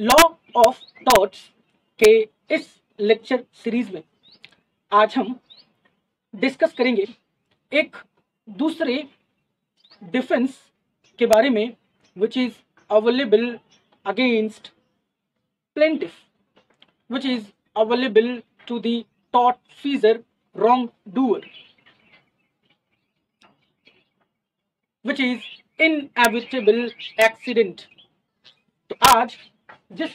Law of thoughts के इस lecture series में आज हम डिस्कस करेंगे एक दूसरे डिफेंस के बारे में which is available against plaintiff which is available to the थॉट feasor wrong doer which is inevitable accident. तो आज जिस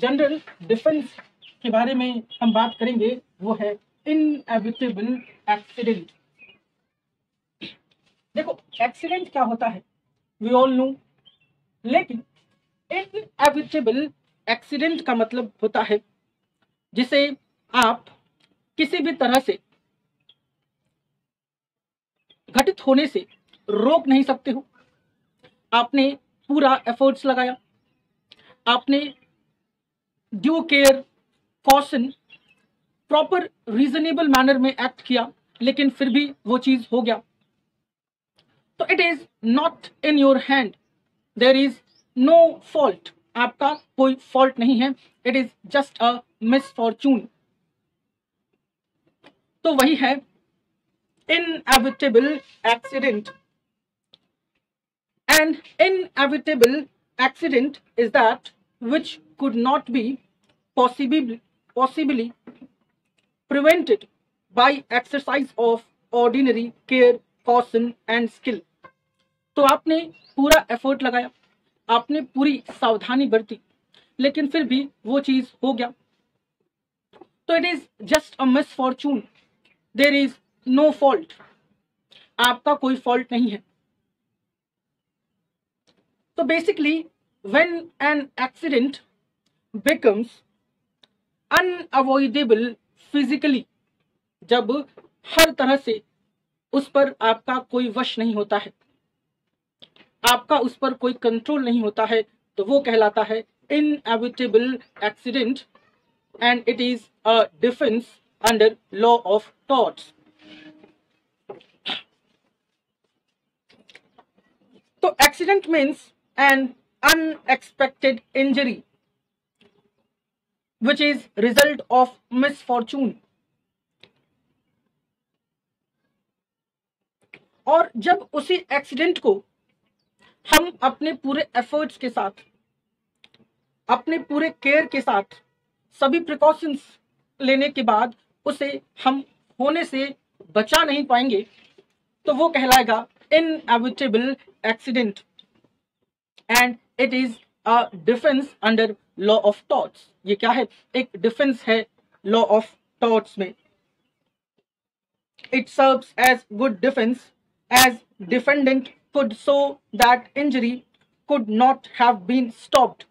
जनरल डिफेंस के बारे में हम बात करेंगे वो है इनएविटेबल एक्सीडेंट। देखो एक्सीडेंट क्या होता है वी ऑल नो, लेकिन इनएविटेबल एक्सीडेंट का मतलब होता है जिसे आप किसी भी तरह से घटित होने से रोक नहीं सकते हो। आपने पूरा एफर्ट्स लगाया, आपने due care caution proper reasonable manner में एक्ट किया, लेकिन फिर भी वो चीज हो गया। तो it is not in your hand, there is no fault, आपका कोई फॉल्ट नहीं है, it is just a misfortune. तो वही है inevitable accident. And inevitable accident is that which could not be possibly prevented by exercise of ordinary care, caution and skill। तो आपने पूरा एफर्ट लगाया, आपने पूरी सावधानी बरती, लेकिन फिर भी वो चीज हो गया। तो it is just a misfortune, there is no fault, आपका कोई फॉल्ट नहीं है। तो basically when an accident becomes unavoidable physically, जब हर तरह से उस पर आपका कोई वश नहीं होता है, आपका उस पर कोई कंट्रोल नहीं होता है, तो वो कहलाता है inevitable accident and it is a defense under law of torts। तो accident means an unexpected injury which is result of misfortune। और जब उसी एक्सीडेंट को हम अपने पूरे एफर्ट्स के साथ, अपने पूरे केयर के साथ, सभी प्रिकॉशंस लेने के बाद उसे हम होने से बचा नहीं पाएंगे, तो वो कहलाएगा inevitable accident and it is a defence under law of torts. ये क्या है? एक डिफेंस है लॉ ऑफ थॉट्स में। It serves as good defence as defendant could show that injury could not have been stopped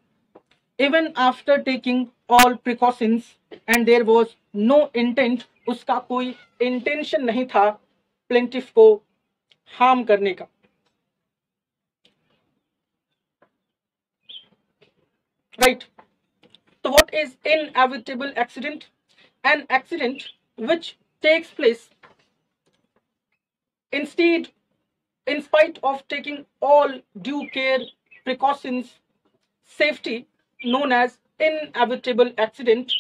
even after taking all precautions and there was no intent, उसका कोई intention नहीं था plaintiff को harm करने का। Right. So what is inevitable accident? An accident which takes place instead, in spite of taking all due care, precautions, safety, known as inevitable accident।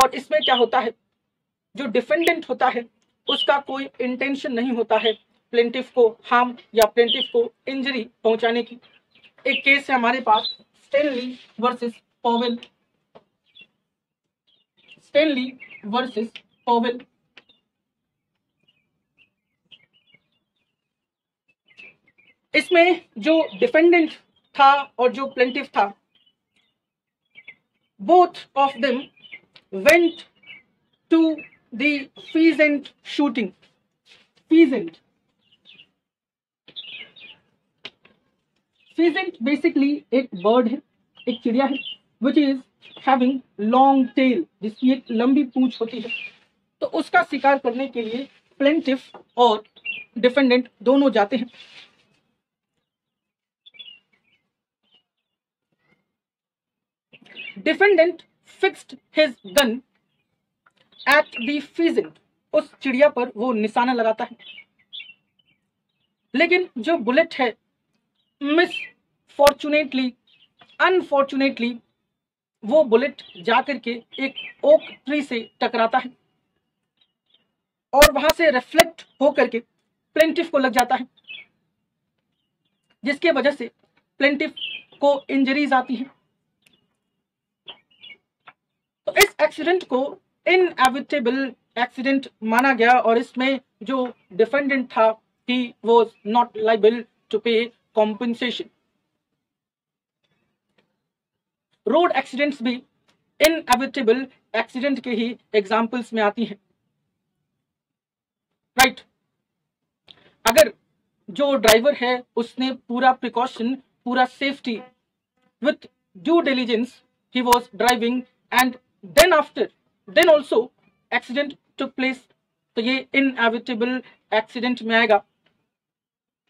और इसमें क्या होता है? जो defendant होता है उसका कोई intention नहीं होता है plaintiff को harm या plaintiff को injury पहुंचाने की। एक case है हमारे पास Stanley versus Powell। इसमें जो डिफेंडेंट था और जो प्लेंटिफ था, both of them went to the pheasant shooting. Pheasant basically एक बर्ड है, एक चिड़िया है which is having long tail, जिसकी एक लंबी पूंछ होती है। तो उसका शिकार करने के लिए प्लेंटिफ और डिफेंडेंट दोनों जाते हैं। Defendant fixed his gun at the pheasant, उस चिड़िया पर वो निशाना लगाता है, लेकिन जो बुलेट है मिसफॉर्चुनेटली अनफॉर्चुनेटली वो बुलेट जाकर के एक ओक ट्री से टकराता है और वहां से रिफ्लेक्ट होकर के प्लेंटिफ को लग जाता है, जिसके वजह से प्लेंटिफ को इंजरीज आती हैं। तो इस एक्सीडेंट को इनएविटेबल एक्सीडेंट माना गया और इसमें जो डिफेंडेंट था he was not liable to pay compensation. Road accidents भी इनएविटेबल एक्सीडेंट के ही एग्जाम्पल्स में आती हैं, राइट। अगर जो ड्राइवर है उसने पूरा प्रिकॉशन, पूरा safety with due diligence he was driving and then after then also accident took place, तो ये इनएविटेबल एक्सीडेंट में आएगा।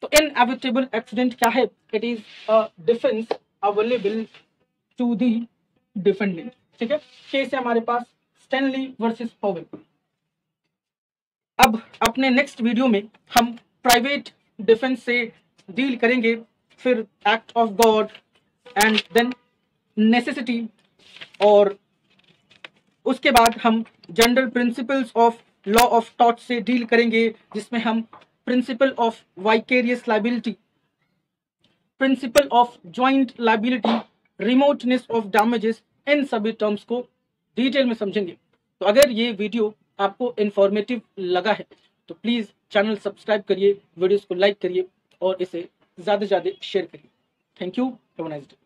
तो इनएविटेबल एक्सीडेंट क्या है? It is a defence available to the defendant. ठीक है, केस है हमारे पास स्टैनली वर्सेस पावेल। अब अपने नेक्स्ट वीडियो में हम प्राइवेट डिफेंस से डील करेंगे, फिर act of God and then necessity, और उसके बाद हम general principles of law of टॉट से डील करेंगे, जिसमें हम principle of vicarious liability, principle of joint liability, remoteness of damages, इन सभी टर्म्स को डिटेल में समझेंगे। तो अगर ये वीडियो आपको इन्फॉर्मेटिव लगा है तो प्लीज़ चैनल सब्सक्राइब करिए, वीडियोस को लाइक करिए और इसे ज़्यादा से ज़्यादा शेयर करिए। Thank you, have a nice day.